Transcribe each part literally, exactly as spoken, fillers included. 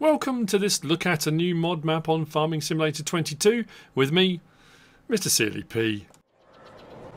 Welcome to this look at a new mod map on Farming Simulator twenty-two with me, Mister Sealy P.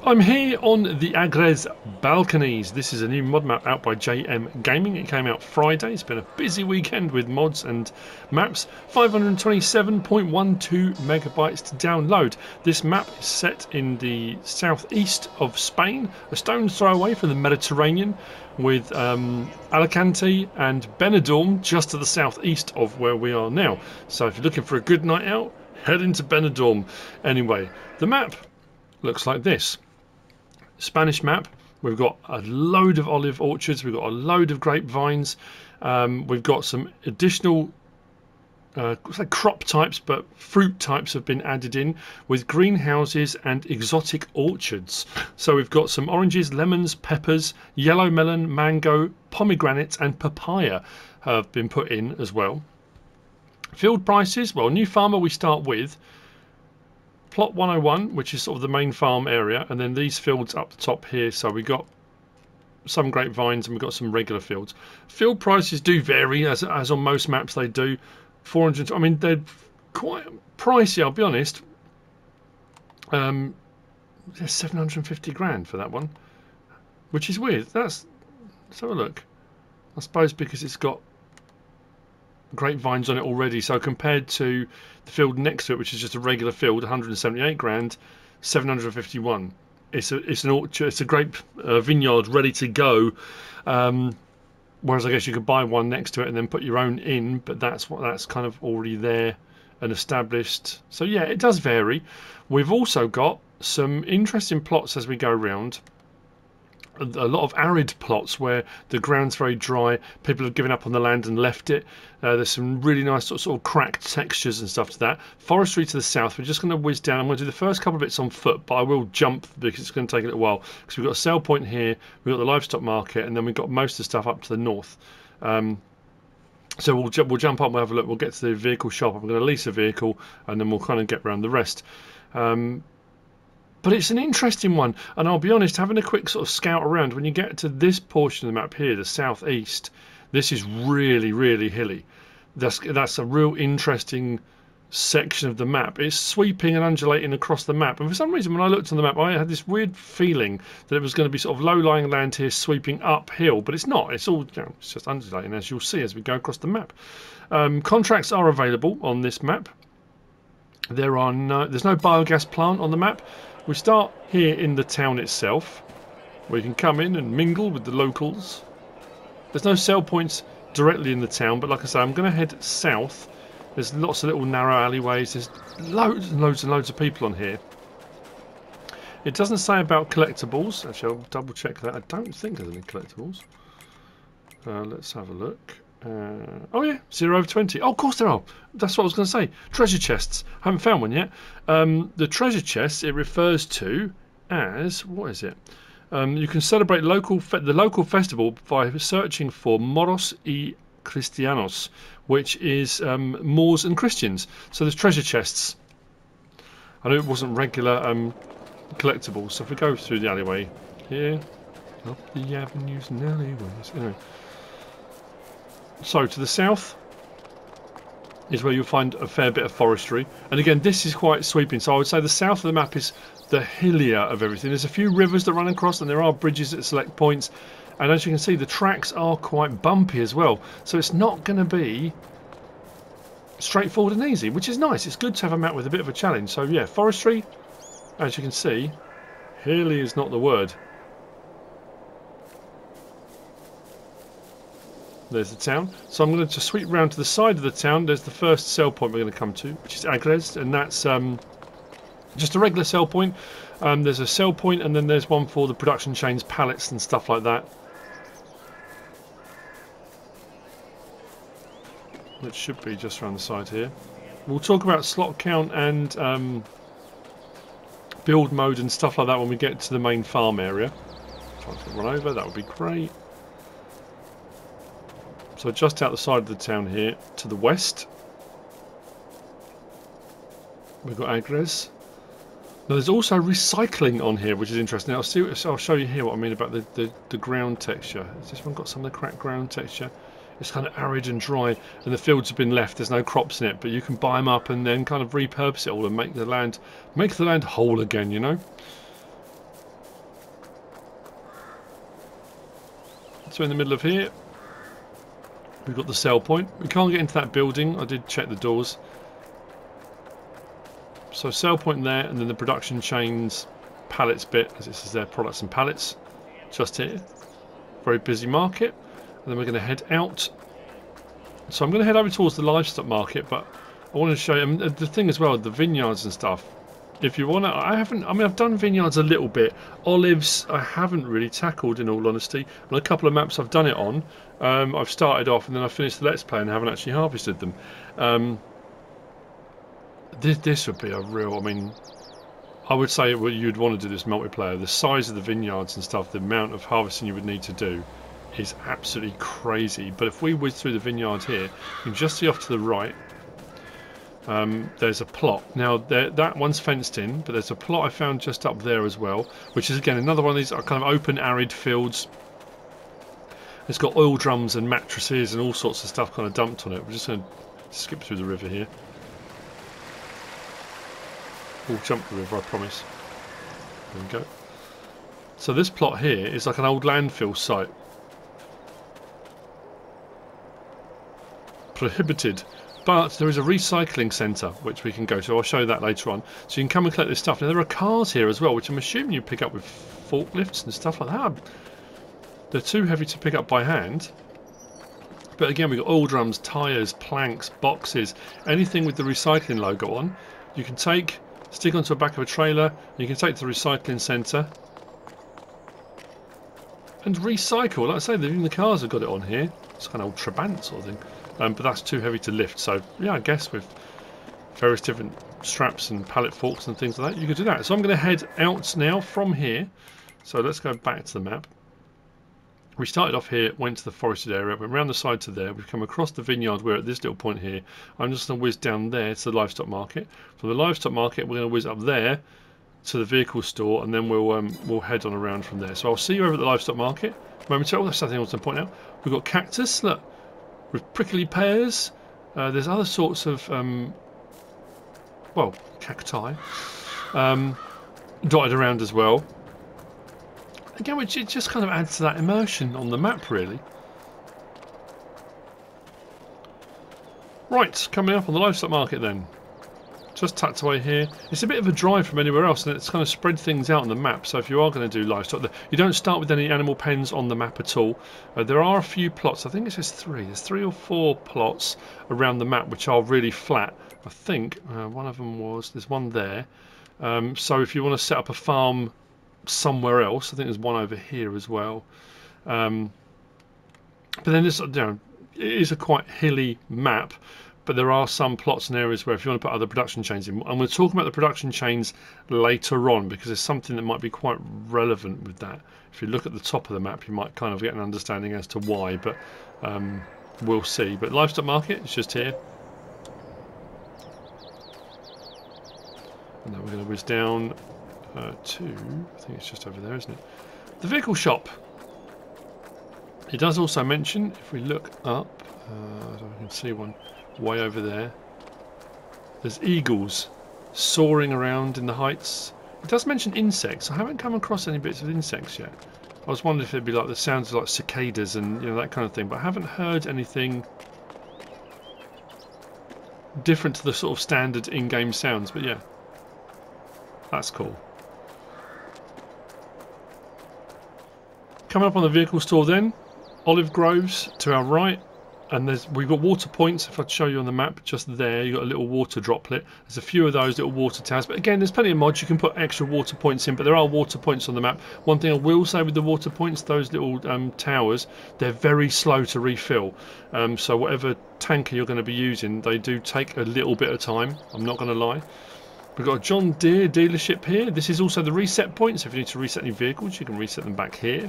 I'm here on the Agres Balconies. This is a new mod map out by J M Gaming. It came out Friday. It's been a busy weekend with mods and maps. five hundred twenty-seven point one two megabytes to download. This map is set in the southeast of Spain, a stone's throw away from the Mediterranean, with um, Alicante and Benidorm just to the southeast of where we are now. So if you're looking for a good night out, head into Benidorm. Anyway, the map looks like this. Spanish map. We've got a load of olive orchards, we've got a load of grapevines, um, we've got some additional uh, crop types, but fruit types have been added in with greenhouses and exotic orchards. So we've got some oranges, lemons, peppers, yellow melon, mango, pomegranates and papaya have been put in as well. Field prices, well, new farmer we start with. Plot one oh one, which is sort of the main farm area, and then these fields up the top here. So we got some grapevines and we've got some regular fields. Field prices do vary, as, as on most maps they do. four hundred, I mean, they're quite pricey, I'll be honest. Um, there's seven hundred fifty grand for that one, which is weird. That's, let's have a look. I suppose because it's got grapevines on it already, so compared to the field next to it, which is just a regular field, one hundred seventy-eight grand, seven hundred fifty-one. It's a it's an orchard, it's a grape uh, vineyard ready to go. Um, whereas I guess you could buy one next to it and then put your own in, but that's what that's kind of already there and established. So yeah, it does vary. We've also got some interesting plots as we go around. A lot of arid plots where the ground's very dry, people have given up on the land and left it. Uh, there's some really nice sort of, sort of cracked textures and stuff to that. Forestry to the south, we're just going to whiz down. I'm going to do the first couple of bits on foot, but I will jump because it's going to take a little while. Because we've got a sale point here, we've got the livestock market, and then we've got most of the stuff up to the north. Um, so we'll, ju we'll jump up and we'll have a look. We'll get to the vehicle shop. I'm going to lease a vehicle, and then we'll kind of get around the rest. Um, But it's an interesting one, and I'll be honest, having a quick sort of scout around, when you get to this portion of the map here, the southeast, this is really, really hilly. That's, that's a real interesting section of the map. It's sweeping and undulating across the map, and for some reason when I looked on the map, I had this weird feeling that it was going to be sort of low-lying land here sweeping uphill, but it's not. It's all, you know, it's just undulating, as you'll see as we go across the map. Um, contracts are available on this map. There are no, there's no biogas plant on the map. We start here in the town itself, where you can come in and mingle with the locals. There's no sell points directly in the town, but like I say, I'm going to head south. There's lots of little narrow alleyways. There's loads and loads and loads of people on here. It doesn't say about collectibles. Actually, I'll double check that. I don't think there's any collectibles. Uh, let's have a look. Uh, oh yeah, zero over twenty. Oh, of course there are. That's what I was going to say. Treasure chests. I haven't found one yet. Um, the treasure chests it refers to as, what is it? Um, you can celebrate local fe the local festival by searching for moros e christianos, which is um, Moors and Christians. So there's treasure chests. I know it wasn't regular um, collectibles. So if we go through the alleyway here, up the avenues and alleyways. Anyway. So to the south is where you'll find a fair bit of forestry, and again this is quite sweeping, so I would say the south of the map is the hillier of everything. There's a few rivers that run across and there are bridges at select points, and as you can see the tracks are quite bumpy as well, so it's not going to be straightforward and easy, which is nice. It's good to have a map with a bit of a challenge. So yeah, forestry, as you can see, hilly is not the word. There's the town. So I'm going to sweep round to the side of the town. There's the first sell point we're going to come to, which is Agres, and that's um, just a regular sell point. Um, there's a sell point, and then there's one for the production chains, pallets, and stuff like that. Which should be just around the side here. We'll talk about slot count and um, build mode and stuff like that when we get to the main farm area. Try to run over, that would be great. So just out the side of the town here, to the west, we've got Agres. Now there's also recycling on here, which is interesting. Now, I'll, see what, I'll show you here what I mean about the, the, the ground texture. Has this one got some of the cracked ground texture? It's kind of arid and dry, and the fields have been left, there's no crops in it, but you can buy them up and then kind of repurpose it all and make the land make the land whole again, you know. So in the middle of here we've got the sell point. We can't get into that building, I did check the doors. So sell point there, and then the production chains pallets bit, as this is their products and pallets just here. Very busy market. And then we're going to head out. So I'm going to head over towards the livestock market, but I want to show you, I mean, the thing as well, the vineyards and stuff. If you want to, I haven't, I mean, I've done vineyards a little bit. Olives, I haven't really tackled, in all honesty. And a couple of maps I've done it on. Um, I've started off and then I finished the Let's Play and haven't actually harvested them. Um, this, this would be a real, I mean, I would say well, you'd want to do this multiplayer. The size of the vineyards and stuff, the amount of harvesting you would need to do is absolutely crazy. But if we whiz through the vineyard here, you can just see off to the right, um, there's a plot. Now there, that one's fenced in, but there's a plot I found just up there as well, which is again another one of these kind of open arid fields. It's got oil drums and mattresses and all sorts of stuff kind of dumped on it. We're just going to skip through the river here. We'll jump the river, I promise. There we go. So this plot here is like an old landfill site. Prohibited, but there is a recycling centre which we can go to. I'll show you that later on. So you can come and collect this stuff. Now there are cars here as well, which I'm assuming you pick up with forklifts and stuff like that. They're too heavy to pick up by hand. But again, we've got oil drums, tyres, planks, boxes, anything with the recycling logo on. You can take, stick onto the back of a trailer, you can take to the recycling centre and recycle. Like I say, even the cars have got it on here. It's like an old Trabant sort of thing. Um, but that's too heavy to lift, so yeah, I guess with various different straps and pallet forks and things like that, you could do that. So I'm going to head out now from here. So let's go back to the map. We started off here, went to the forested area, went round the side to there. We've come across the vineyard. We're at this little point here. I'm just going to whiz down there to the livestock market. From the livestock market, we're going to whiz up there to the vehicle store, and then we'll um, we'll head on around from there. So I'll see you over at the livestock market momentarily. That's something I want to point out. We've got cactus, look, with prickly pears. Uh, there's other sorts of, um, well, cacti um, dotted around as well. Again, which it just kind of adds to that immersion on the map, really. Right, coming up on the livestock market then. Just tucked away here. It's a bit of a drive from anywhere else, and it's kind of spread things out on the map. So if you are going to do livestock, you don't start with any animal pens on the map at all. Uh, there are a few plots. I think it's just three. There's three or four plots around the map which are really flat. I think uh, one of them was, there's one there. Um, so if you want to set up a farm somewhere else, I think there's one over here as well. Um, but then this, you know, it is a quite hilly map, but there are some plots and areas where if you want to put other production chains in, and we'll talk about the production chains later on because there's something that might be quite relevant with that. If you look at the top of the map, you might kind of get an understanding as to why, but um, we'll see. But livestock market is just here. And then we're going to whiz down Uh, two, I think it's just over there, isn't it? The vehicle shop. It does also mention, if we look up, uh, I don't can see one way over there. There's eagles soaring around in the heights. It does mention insects. I haven't come across any bits of insects yet. I was wondering if it'd be like the sounds of like cicadas and you know that kind of thing, but I haven't heard anything different to the sort of standard in-game sounds. But yeah, that's cool. Coming up on the vehicle store then, olive groves to our right, and there's we've got water points. If I show you on the map, just there, you've got a little water droplet. There's a few of those little water towers, but again, there's plenty of mods. You can put extra water points in, but there are water points on the map. One thing I will say with the water points, those little um, towers, they're very slow to refill. Um, so whatever tanker you're going to be using, they do take a little bit of time, I'm not going to lie. We've got a John Deere dealership here. This is also the reset point, so if you need to reset any vehicles, you can reset them back here.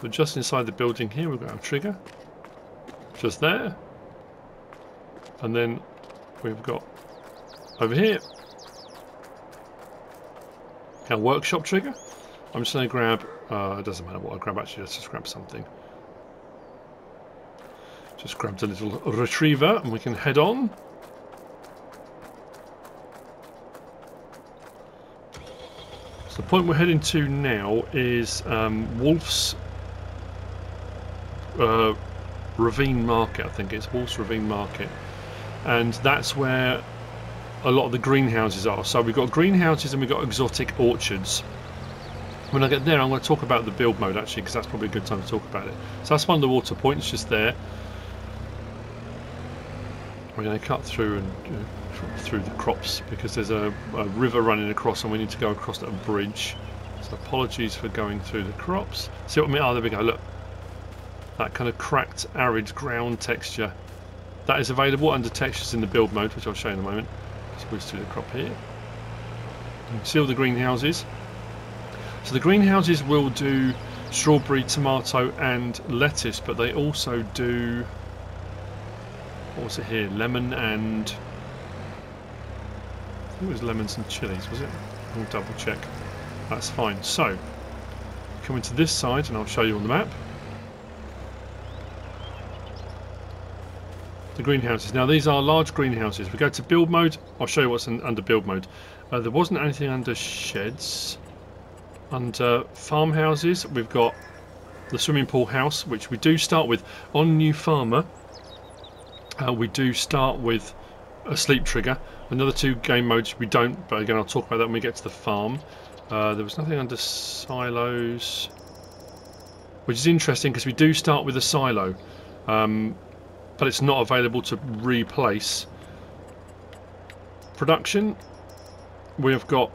So just inside the building here, we've got our trigger, just there. And then we've got over here, our workshop trigger. I'm just going to grab, uh, it doesn't matter what I grab actually, let's just grab something. Just grabs a little retriever and we can head on. So the point we're heading to now is um, Wolf's uh, Ravine Market, I think it's Wolf's Ravine Market. And that's where a lot of the greenhouses are. So we've got greenhouses and we've got exotic orchards. When I get there, I'm going to talk about the build mode actually, because that's probably a good time to talk about it. So that's one of the water points just there. We're going to cut through and uh, through the crops because there's a, a river running across and we need to go across that bridge. So apologies for going through the crops. See what I mean? Oh, there we go. Look, that kind of cracked, arid ground texture. That is available under textures in the build mode, which I'll show you in a moment. Let's move through the crop here. You can see all the greenhouses. So the greenhouses will do strawberry, tomato and lettuce, but they also do, what was it here, lemon and, I think it was lemons and chilies, was it? We'll double check. That's fine. So, coming to this side and I'll show you on the map. The greenhouses. Now these are large greenhouses. We go to build mode. I'll show you what's in, under build mode. Uh, there wasn't anything under sheds. Under farmhouses we've got the swimming pool house, which we do start with on New Farmer. Uh, we do start with a sleep trigger. Another two game modes we don't, but again I'll talk about that when we get to the farm. Uh, there was nothing under silos, which is interesting because we do start with a silo. Um, but it's not available to replace. Production, we've got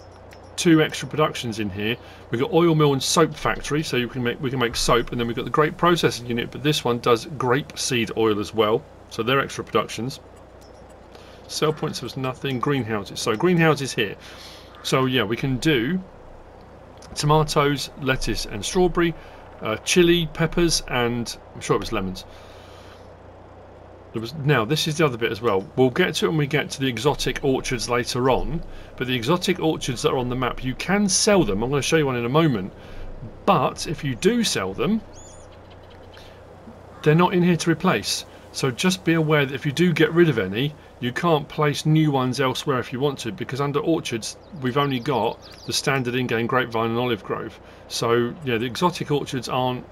two extra productions in here. We've got oil mill and soap factory, so you can make, we can make soap, and then we've got the grape processing unit, but this one does grape seed oil as well, so they're extra productions. Sell points was nothing, greenhouses, so greenhouses here. So yeah, we can do tomatoes, lettuce and strawberry, uh, chili, peppers and I'm sure it was lemons. Now this is the other bit as well. We'll get to it when we get to the exotic orchards later on, but the exotic orchards that are on the map, you can sell them. I'm going to show you one in a moment, but if you do sell them, they're not in here to replace. So just be aware that if you do get rid of any, you can't place new ones elsewhere if you want to, because under orchards we've only got the standard in-game grapevine and olive grove. So yeah, the exotic orchards aren't,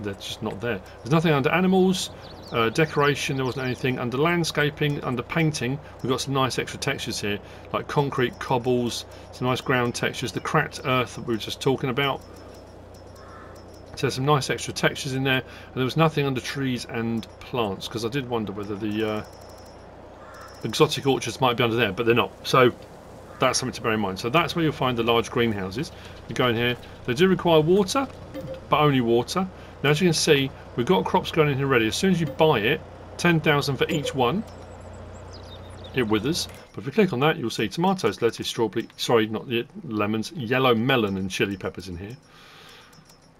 they're just not there. There's nothing under animals. Uh, decoration, there wasn't anything. Under landscaping, under painting, we've got some nice extra textures here, like concrete, cobbles, some nice ground textures, the cracked earth that we were just talking about. So there's some nice extra textures in there, and there was nothing under trees and plants, because I did wonder whether the uh, exotic orchards might be under there, but they're not. So that's something to bear in mind. So that's where you'll find the large greenhouses. You go in here, they do require water, but only water. Now as you can see, we've got crops going in here already. As soon as you buy it, ten thousand for each one, it withers. But if you click on that, you'll see tomatoes, lettuce, strawberry, sorry, not yet, lemons, yellow melon and chili peppers in here.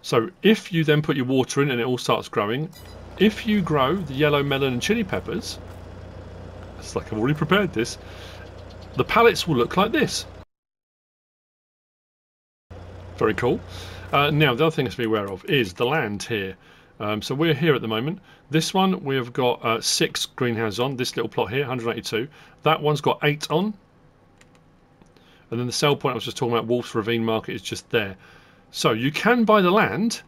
So if you then put your water in and it all starts growing, if you grow the yellow melon and chili peppers, it's like I've already prepared this, the pallets will look like this. Very cool. Uh, now the other thing to be aware of is the land here. Um, so we're here at the moment. This one we have got uh, six greenhouses on. This little plot here, one hundred eighty-two. That one's got eight on. And then the sell point I was just talking about, Wolf's Ravine Market, is just there. So you can buy the land,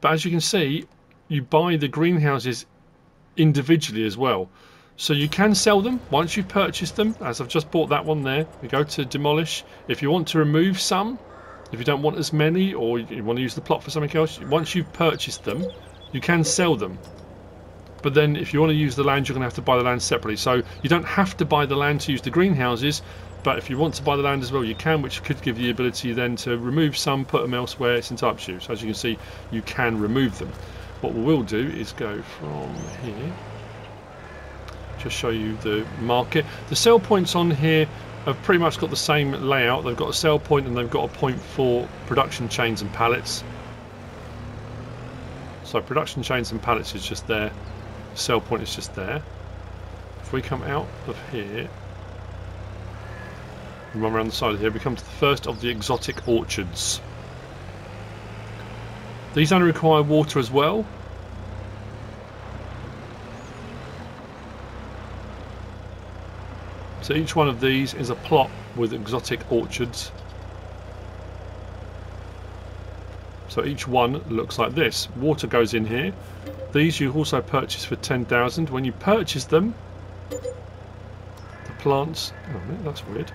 but as you can see, you buy the greenhouses individually as well. So you can sell them once you've purchased them. As I've just bought that one there, we go to demolish. If you want to remove some, if you don't want as many, or you want to use the plot for something else, once you've purchased them, you can sell them. But then if you want to use the land, you're going to have to buy the land separately. So you don't have to buy the land to use the greenhouses, but if you want to buy the land as well, you can, which could give you the ability then to remove some, put them elsewhere. It's entirely up to you. So as you can see, you can remove them. What we will do is go from here, just show you the market. The sell points on here have pretty much got the same layout. They've got a sell point and they've got a point for production chains and pallets. So production chains and pallets is just there, sell point is just there. If we come out of here and run around the side of here, we come to the first of the exotic orchards. These only require water as well. So each one of these is a plot with exotic orchards. So each one looks like this. Water goes in here. These you also purchase for ten thousand. When you purchase them, the plants... Oh, that's weird.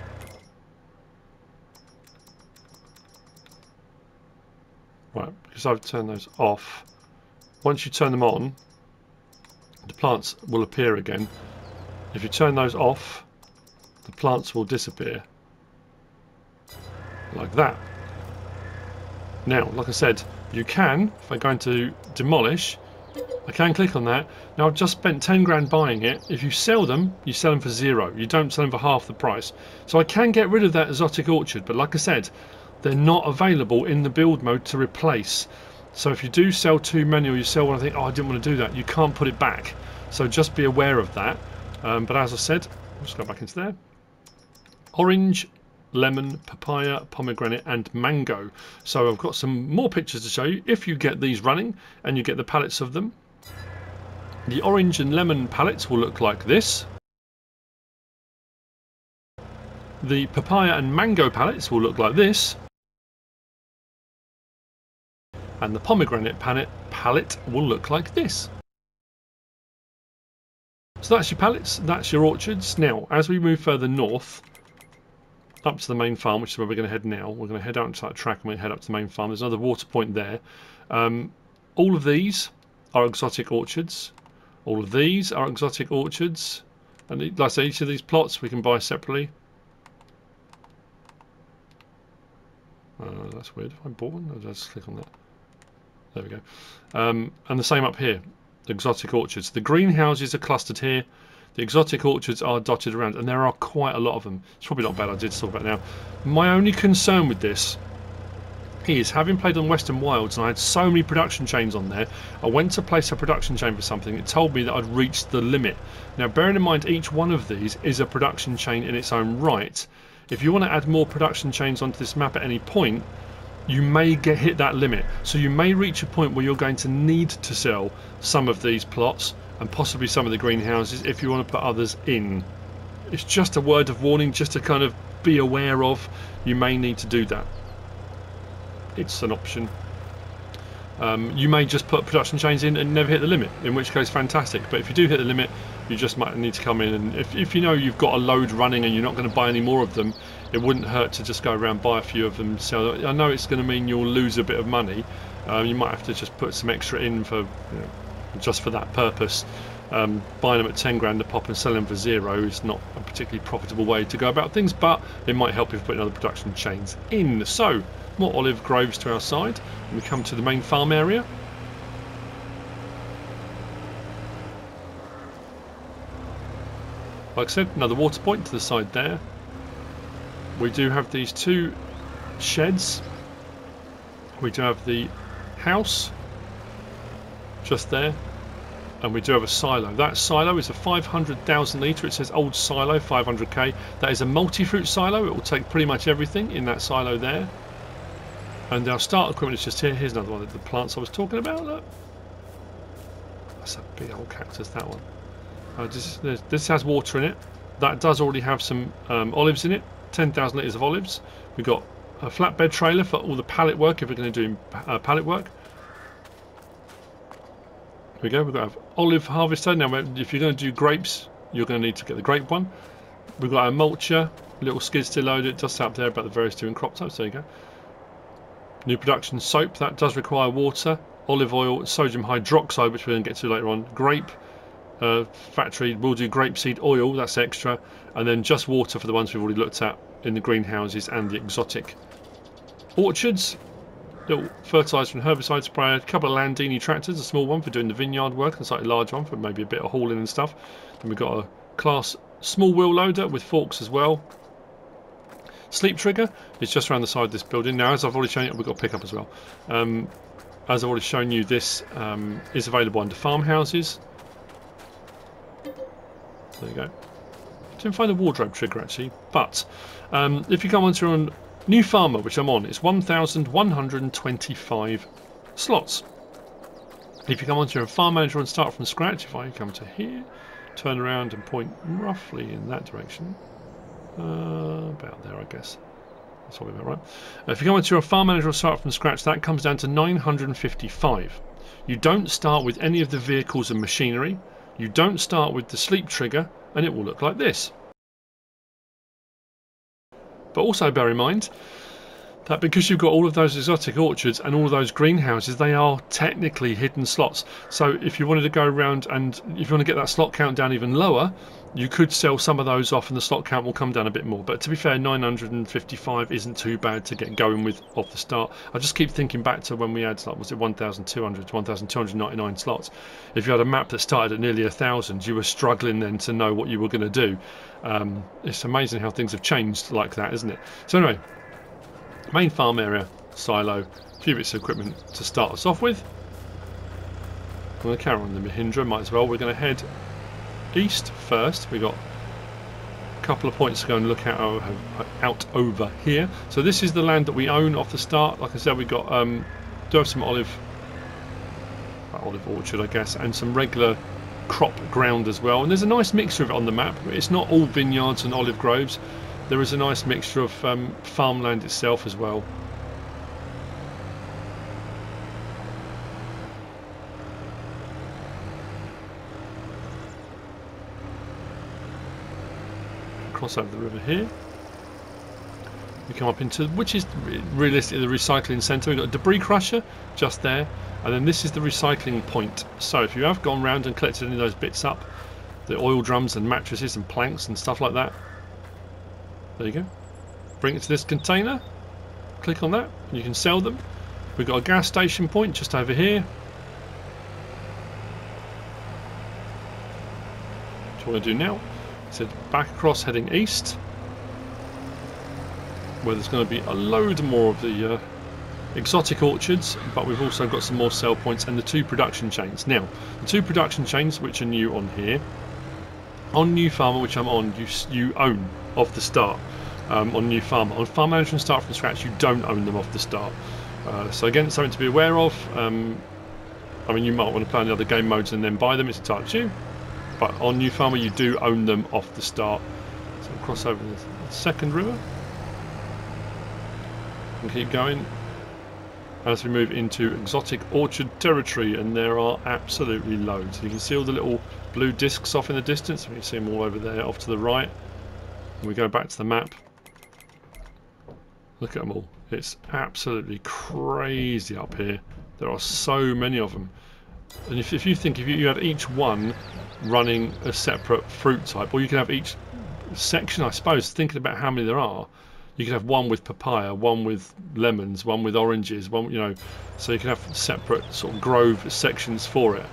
Right, because I've turned those off. Once you turn them on, the plants will appear again. If you turn those off, the plants will disappear. Like that. Now, like I said, you can, if I'm going to demolish... I can click on that. Now I've just spent ten grand buying it. If you sell them, you sell them for zero. You don't sell them for half the price. So I can get rid of that exotic orchard, but like I said, they're not available in the build mode to replace. So if you do sell too many, or you sell one and think, oh, I didn't want to do that, you can't put it back. So just be aware of that. Um, but as I said, let's go back into there. Orange, lemon, papaya, pomegranate and mango. So I've got some more pictures to show you if you get these running and you get the pallets of them. The orange and lemon pallets will look like this. The papaya and mango pallets will look like this. And the pomegranate pallet pallet will look like this. So that's your pallets, that's your orchards. Now, as we move further north, up to the main farm, which is where we're going to head now. We're going to head out into that track and we're going to head up to the main farm. There's another water point there. Um, all of these are exotic orchards. All of these are exotic orchards. And like I say, each of these plots we can buy separately. Uh, that's weird. I bought one. I'll just click on that. There we go. Um, and the same up here. Exotic orchards. The greenhouses are clustered here. The exotic orchards are dotted around, and there are quite a lot of them. It's probably not a bad idea to talk about now. My only concern with this is, having played on Western Wilds, and I had so many production chains on there, I went to place a production chain for something. It told me that I'd reached the limit. Now, bearing in mind, each one of these is a production chain in its own right. If you want to add more production chains onto this map at any point, you may get hit that limit. So you may reach a point where you're going to need to sell some of these plots and possibly some of the greenhouses if you want to put others in. It's just a word of warning, just to kind of be aware of. You may need to do that. It's an option. Um, you may just put production chains in and never hit the limit, in which case fantastic. But if you do hit the limit, you just might need to come in, and if, if you know you've got a load running and you're not going to buy any more of them, it wouldn't hurt to just go around, buy a few of them. So I know it's going to mean you'll lose a bit of money. Um, you might have to just put some extra in for, you know, just for that purpose. Um, buying them at ten grand a pop and selling them for zero is not a particularly profitable way to go about things, but it might help if you put other production chains in. So more olive groves to our side, and we come to the main farm area. Like I said, another water point to the side there. We do have these two sheds. We do have the house just there, and we do have a silo. That silo is a five hundred thousand litre. It says old silo, five hundred K. That is a multi-fruit silo. It will take pretty much everything in that silo there. And our start equipment is just here. Here's another one of the plants I was talking about. Look, that's a big old cactus, that one. Uh, this, this has water in it. That does already have some um, olives in it. ten thousand litres of olives. We've got a flatbed trailer for all the pallet work, if we're going to do uh, pallet work. There we go. We've got to have olive harvester. Now, if you're going to do grapes, you're going to need to get the grape one. We've got our mulcher, little skid steer loader. It does say up there about the various different crop types. There you go. New production soap. That does require water, olive oil, sodium hydroxide, which we're going to get to later on. Grape uh, factory. We'll do grapeseed oil. That's extra. And then just water for the ones we've already looked at in the greenhouses and the exotic orchards. Little fertiliser and herbicide sprayer, a couple of Landini tractors, a small one for doing the vineyard work, and a slightly large one for maybe a bit of hauling and stuff. Then we've got a class small wheel loader with forks as well. Sleep trigger is just around the side of this building. Now, as I've already shown you, we've got a pickup as well. Um, as I've already shown you, this um, is available under farmhouses. There you go. Didn't find a wardrobe trigger actually, but um, if you come onto your own new farmer, which I'm on, it's one thousand one hundred twenty-five slots. If you come onto your farm manager and start from scratch, if I come to here, turn around and point roughly in that direction, Uh, about there, I guess. That's probably about right. Uh, if you go into a farm manager or start from scratch, that comes down to nine hundred fifty-five. You don't start with any of the vehicles and machinery. You don't start with the sleep trigger, and it will look like this. But also bear in mind that because you've got all of those exotic orchards and all of those greenhouses, they are technically hidden slots. So if you wanted to go around and if you want to get that slot count down even lower, you could sell some of those off and the slot count will come down a bit more. But to be fair, nine hundred fifty-five isn't too bad to get going with off the start. I just keep thinking back to when we had, like, was it one thousand two hundred, one thousand two hundred ninety-nine slots. If you had a map that started at nearly a thousand, you were struggling then to know what you were going to do. Um, it's amazing how things have changed like that, isn't it? So anyway, main farm area, silo, a few bits of equipment to start us off with. I'm going to carry on the Mahindra, might as well. We're going to head east first. We've got a couple of points to go and look at out over here. So this is the land that we own off the start. Like I said, we've got um, do have some olive, olive orchard, I guess, and some regular crop ground as well. And there's a nice mixture of it on the map. It's not all vineyards and olive groves. There is a nice mixture of um, farmland itself as well. Cross over the river here. We come up into, which is realistically the recycling centre. We've got a debris crusher just there, and then this is the recycling point. So if you have gone round and collected any of those bits up, the oil drums and mattresses and planks and stuff like that, there you go. Bring it to this container. Click on that and you can sell them. We've got a gas station point just over here. That's what I do now. So back across heading east, where there's going to be a load more of the uh, exotic orchards, but we've also got some more sell points and the two production chains. Now, the two production chains which are new on here, on New Farmer, which I'm on, you, you own off the start. Um, on New Farmer, on Farm Manager and Start From Scratch, you don't own them off the start. Uh, so again, something to be aware of. Um, I mean, you might want to play on the other game modes and then buy them. It's entirely up to you. But on New Farmer, you do own them off the start. So we'll cross over the second river and keep going as we move into exotic orchard territory, and there are absolutely loads. You can see all the little blue discs off in the distance. We can see them all over there off to the right. We go back to the map, look at them all. It's absolutely crazy up here. There are so many of them. And if, if you think if you, you had each one running a separate fruit type, or you could have each section, I suppose, thinking about how many there are, you could have one with papaya, one with lemons, one with oranges, one, you know, so you can have separate sort of grove sections for it.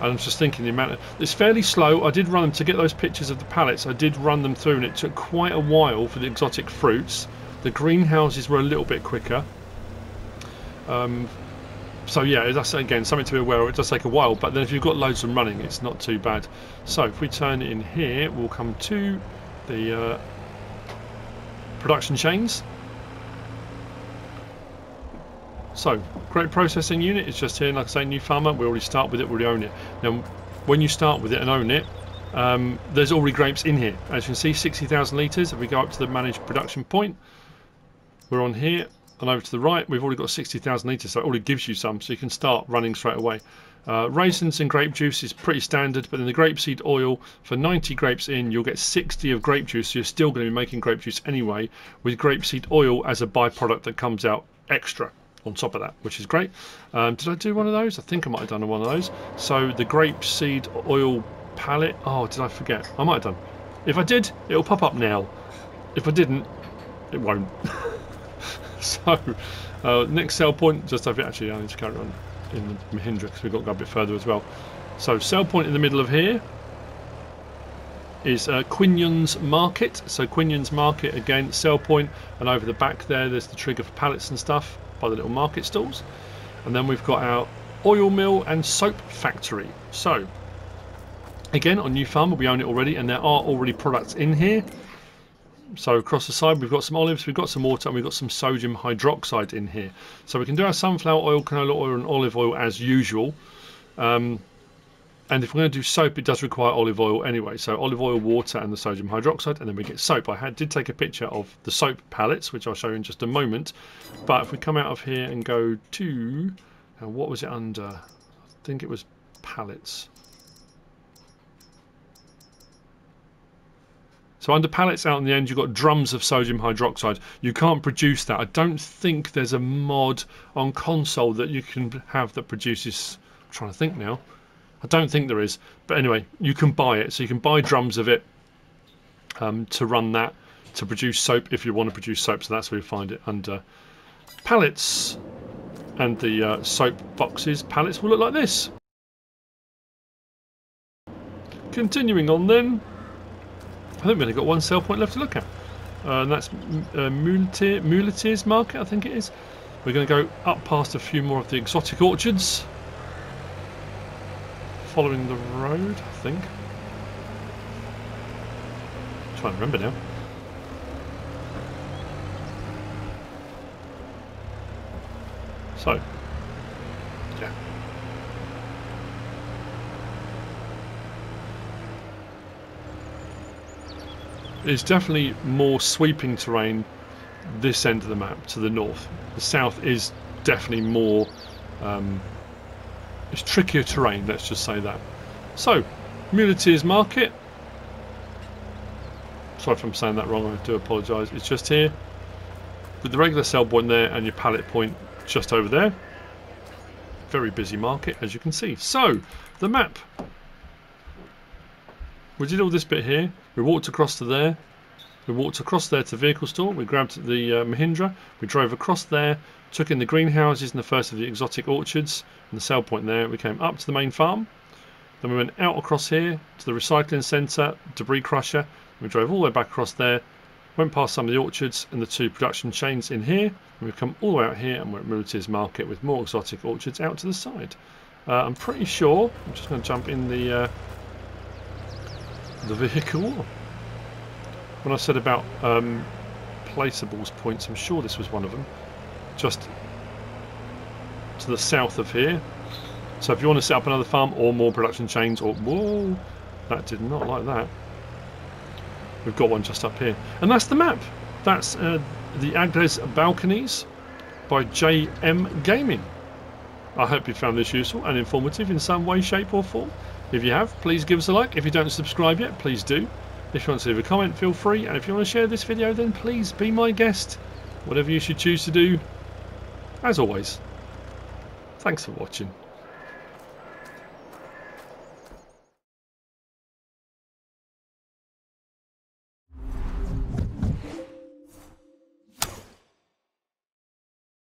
And I'm just thinking the amount of, it's fairly slow. I did run them to get those pictures of the pallets. I did run them through and it took quite a while for the exotic fruits. The greenhouses were a little bit quicker. Um, so yeah, that's again something to be aware of. It does take a while, but then if you've got loads of them running, it's not too bad. So if we turn in here, we'll come to the uh, production chains. So, grape processing unit is just here. Like I say, New Farmer, we already start with it, we already own it. Now, when you start with it and own it, um, there's already grapes in here. As you can see, sixty thousand litres. If we go up to the managed production point, we're on here, and over to the right, we've already got sixty thousand litres, so it already gives you some, so you can start running straight away. Uh, raisins and grape juice is pretty standard, but then the grapeseed oil, for ninety grapes in, you'll get sixty of grape juice, so you're still going to be making grape juice anyway, with grapeseed oil as a byproduct that comes out extra on top of that, which is great. Um, did I do one of those? I think I might have done one of those. So the grapeseed oil palette, oh, did I forget? I might have done. If I did, it'll pop up now. If I didn't, it won't. So, uh, next sell point, just over, actually I need to carry on in the Mahindra because we've got to go a bit further as well. So sell point in the middle of here is uh, Quinyon's Market. So Quinyon's Market, again, sell point, and over the back there, there's the trigger for pallets and stuff, by the little market stalls. And then we've got our oil mill and soap factory. So again, on New Farmer, we own it already, and there are already products in here. So across the side, we've got some olives, we've got some water, and we've got some sodium hydroxide in here. So we can do our sunflower oil, canola oil, and olive oil as usual. Um, And if we're going to do soap, it does require olive oil anyway. So olive oil, water, and the sodium hydroxide, and then we get soap. I had, did take a picture of the soap palettes, which I'll show you in just a moment. But if we come out of here and go to... Now what was it under? I think it was pallets. So under pallets out in the end, you've got drums of sodium hydroxide. You can't produce that. I don't think there's a mod on console that you can have that produces... I'm trying to think now. I don't think there is, but anyway, you can buy it. So you can buy drums of it um, to run that, to produce soap if you want to produce soap. So that's where you find it under pallets. And the uh, soap boxes pallets will look like this. Continuing on then, I think we only got one sale point left to look at. Uh, and that's uh, Muleteers Market, I think it is. We're going to go up past a few more of the exotic orchards. Following the road, I think. I'm trying to remember now. So, yeah. It's definitely more sweeping terrain this end of the map to the north. The south is definitely more... Um, It's trickier terrain, let's just say that. So, Muleteers Market. Sorry if I'm saying that wrong, I do apologise. It's just here. With the regular sell point there and your pallet point just over there. Very busy market, as you can see. So, the map. We did all this bit here. We walked across to there. We walked across there to the vehicle store. We grabbed the uh, Mahindra. We drove across there. Took in the greenhouses and the first of the exotic orchards and the sale point there. We came up to the main farm. Then we went out across here to the recycling centre, debris crusher. We drove all the way back across there, went past some of the orchards and the two production chains in here. And we've come all the way out here and we're at Muleteers Market with more exotic orchards out to the side. Uh, I'm pretty sure, I'm just going to jump in the, uh, the vehicle. When I said about um, placeables points, I'm sure this was one of them. Just to the south of here. So if you want to set up another farm or more production chains or... Whoa! That did not like that. We've got one just up here. And that's the map. That's uh, the Agres Balconies by J M Gaming. I hope you found this useful and informative in some way, shape or form. If you have, please give us a like. If you don't subscribe yet, please do. If you want to leave a comment, feel free. And if you want to share this video, then please be my guest. Whatever you should choose to do. As always, thanks for watching.